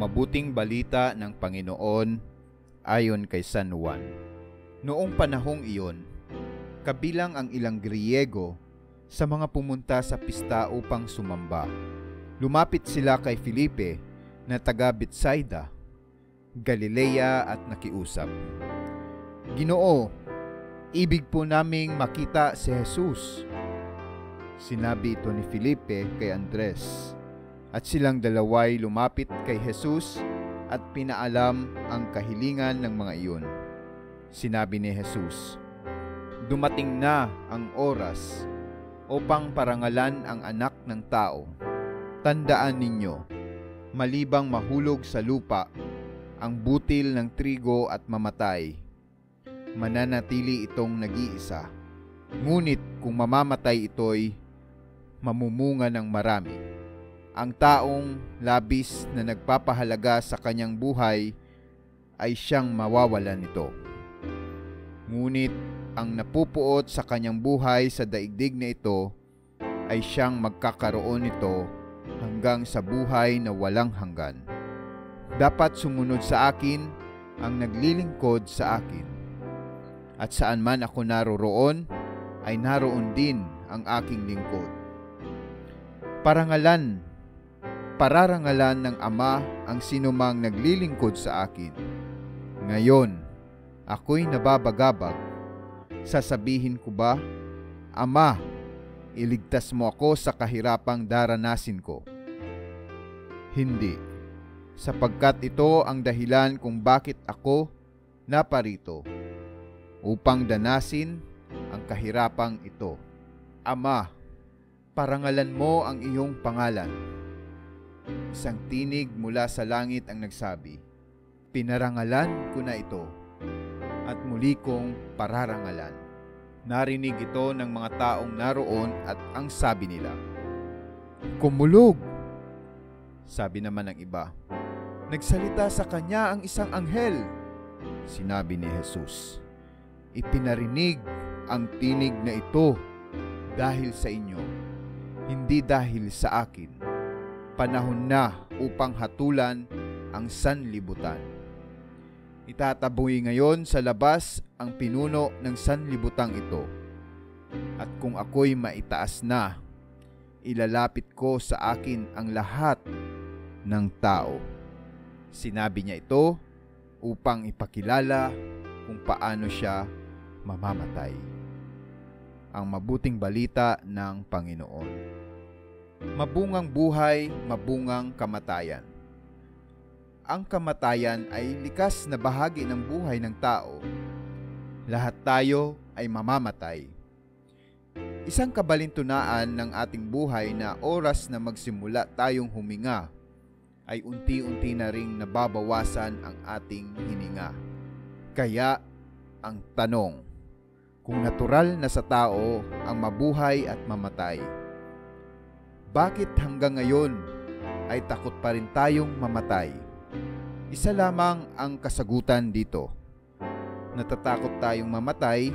mabuting balita ng Panginoon ayon kay San Juan. Noong panahong iyon, kabilang ang ilang Griego sa mga pumunta sa pista upang sumamba. Lumapit sila kay Felipe na taga Betsaida, Galilea at nakiusap, "Ginoo, ibig po naming makita si Jesus." Sinabi ito ni Felipe kay Andres, at silang dalaway lumapit kay Jesus at pinaalam ang kahilingan ng mga iyon. Sinabi ni Jesus, "Dumating na ang oras upang parangalan ang anak ng tao. Tandaan ninyo, malibang mahulog sa lupa ang butil ng trigo at mamatay, mananatili itong nag-iisa. Ngunit kung mamamatay ito'y mamumunga ng marami. Ang taong labis na nagpapahalaga sa kanyang buhay ay siyang mawawalan nito. Ngunit ang napupuot sa kanyang buhay sa daigdig na ito ay siyang magkakaroon nito hanggang sa buhay na walang hanggan. Dapat sumunod sa akin ang naglilingkod sa akin. At saan man ako naroroon, ay naroon din ang aking lingkod. Pararangalan ng Ama ang sinumang naglilingkod sa akin. Ngayon, ako'y nababagabag. Sasabihin ko ba, Ama, iligtas mo ako sa kahirapang daranasin ko? Hindi, sapagkat ito ang dahilan kung bakit ako naparito, upang danasin ang kahirapang ito. Ama, parangalan mo ang iyong pangalan." Isang tinig mula sa langit ang nagsabi, "Pinarangalan ko na ito at muli kong pararangalan." Narinig ito ng mga taong naroon at ang sabi nila, "Kumulog!" Sabi naman ng iba, "Nagsalita sa kanya ang isang anghel." Sinabi ni Jesus, "Ipinarinig ang tinig na ito dahil sa inyo, hindi dahil sa akin. Panahon na upang hatulan ang sanlibutan." Itataboy ngayon sa labas ang pinuno ng sanlibutang ito. At kung ako'y maitaas na, ilalapit ko sa akin ang lahat ng tao. Sinabi niya ito upang ipakilala kung paano siya mamamatay. Ang mabuting balita ng Panginoon. Mabungang buhay, mabungang kamatayan. Ang kamatayan ay likas na bahagi ng buhay ng tao. Lahat tayo ay mamamatay. Isang kabalintunaan ng ating buhay na oras na magsimula tayong huminga ay unti-unti na ring nababawasan ang ating hininga. Kaya ang tanong, kung natural na sa tao ang mabuhay at mamatay, bakit hanggang ngayon ay takot pa rin tayong mamatay? Isa lamang ang kasagutan dito. Natatakot tayong mamatay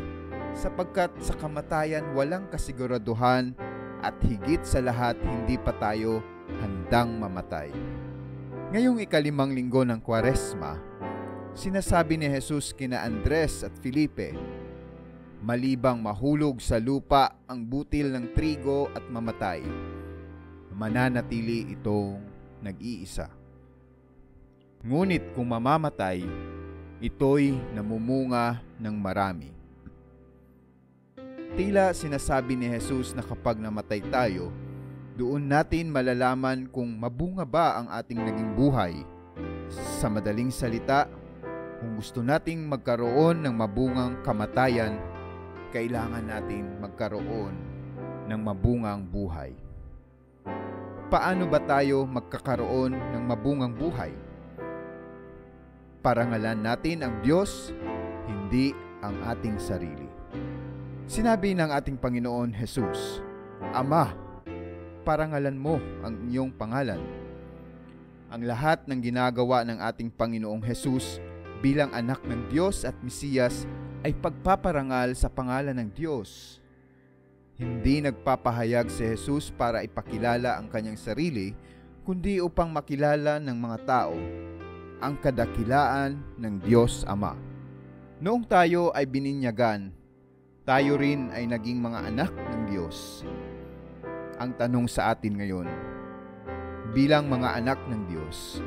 sapagkat sa kamatayan walang kasiguraduhan at higit sa lahat hindi pa tayo handang mamatay. Ngayong ikalimang linggo ng Kwaresma, sinasabi ni Jesus kina Andres at Felipe, "Malibang mahulog sa lupa ang butil ng trigo at mamatay, mananatili itong nag-iisa. Ngunit kung mamamatay, ito'y namumunga ng marami." Tila sinasabi ni Jesus na kapag namatay tayo, doon natin malalaman kung mabunga ba ang ating naging buhay. Sa madaling salita, kung gusto nating magkaroon ng mabungang kamatayan, kailangan natin magkaroon ng mabungang buhay. Paano ba tayo magkakaroon ng mabungang buhay? Parangalan natin ang Diyos, hindi ang ating sarili. Sinabi ng ating Panginoon Jesus, "Ama, parangalan mo ang iyong pangalan." Ang lahat ng ginagawa ng ating Panginoong Jesus bilang anak ng Diyos at Mesiyas ay pagpaparangal sa pangalan ng Diyos. Hindi nagpapahayag si Jesus para ipakilala ang kanyang sarili, kundi upang makilala ng mga tao ang kadakilaan ng Diyos Ama. Noong tayo ay bininyagan, tayo rin ay naging mga anak ng Diyos. Ang tanong sa atin ngayon, bilang mga anak ng Diyos,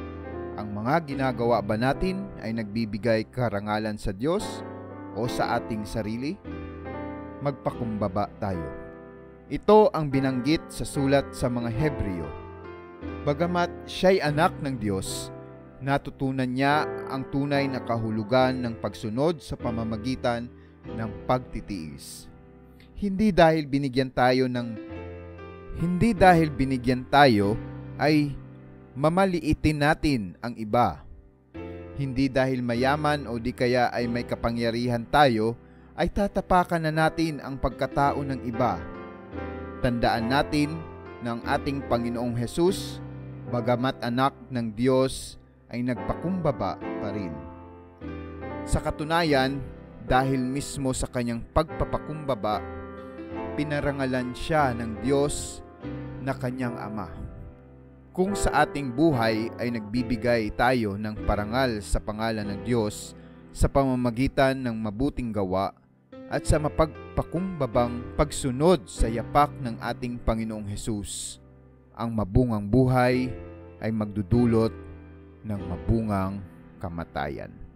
ang mga ginagawa ba natin ay nagbibigay karangalan sa Diyos o sa ating sarili? Magpakumbaba tayo. Ito ang binanggit sa sulat sa mga Hebreo. Bagamat siya'y anak ng Diyos, natutunan niya ang tunay na kahulugan ng pagsunod sa pamamagitan ng pagtitiis. Hindi dahil binigyan tayo ay mamaliitin natin ang iba. Hindi dahil mayaman o di kaya ay may kapangyarihan tayo ay tatapakan na natin ang pagkatao ng iba. Tandaan natin na ang ating Panginoong Hesus, bagamat anak ng Diyos, ay nagpakumbaba pa rin. Sa katunayan, dahil mismo sa kanyang pagpapakumbaba, pinarangalan siya ng Diyos na kanyang Ama. Kung sa ating buhay ay nagbibigay tayo ng parangal sa pangalan ng Diyos sa pamamagitan ng mabuting gawa at sa mapagpakumbabang pagsunod sa yapak ng ating Panginoong Hesus, ang mabungang buhay ay magdudulot ng mabungang kamatayan.